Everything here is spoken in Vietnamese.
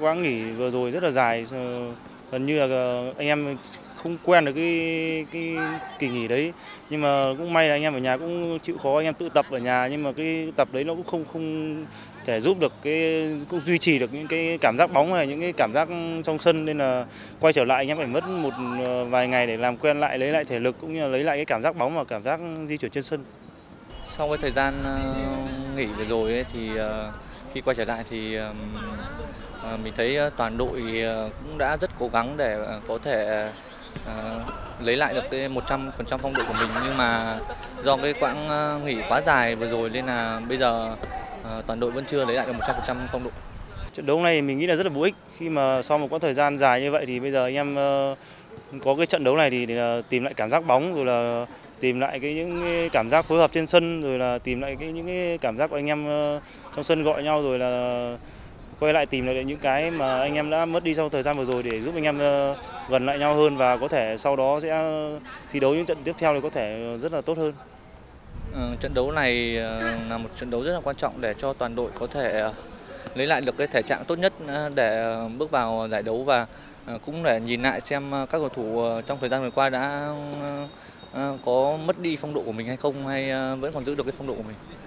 Quãng nghỉ vừa rồi rất là dài, gần như là anh em không quen được cái kỳ nghỉ đấy, nhưng mà cũng may là anh em ở nhà cũng chịu khó, anh em tự tập ở nhà, nhưng mà cái tập đấy nó cũng không thể giúp được cái, cũng duy trì được những cái cảm giác bóng này, những cái cảm giác trong sân, nên là quay trở lại anh em phải mất một vài ngày để làm quen lại, lấy lại thể lực cũng như là lấy lại cái cảm giác bóng và cảm giác di chuyển trên sân. Sau cái thời gian nghỉ vừa rồi ấy, thì khi quay trở lại thì mình thấy toàn đội cũng đã rất cố gắng để có thể lấy lại được cái 100% phong độ của mình, nhưng mà do cái quãng nghỉ quá dài vừa rồi nên là bây giờ toàn đội vẫn chưa lấy lại được 100% phong độ. Trận đấu này mình nghĩ là rất là bổ ích, khi mà sau một quãng thời gian dài như vậy thì bây giờ anh em có cái trận đấu này thì để tìm lại cảm giác bóng, rồi là tìm lại những cảm giác phối hợp trên sân, rồi là tìm lại những cảm giác của anh em trong sân gọi nhau, rồi là quay lại tìm lại những cái mà anh em đã mất đi sau thời gian vừa rồi để giúp anh em gần lại nhau hơn, và có thể sau đó sẽ thi đấu những trận tiếp theo thì có thể rất là tốt hơn. Trận đấu này là một trận đấu rất là quan trọng để cho toàn đội có thể lấy lại được cái thể trạng tốt nhất để bước vào giải đấu, và cũng để nhìn lại xem các cầu thủ trong thời gian vừa qua đã có mất đi phong độ của mình hay không, hay vẫn còn giữ được cái phong độ của mình.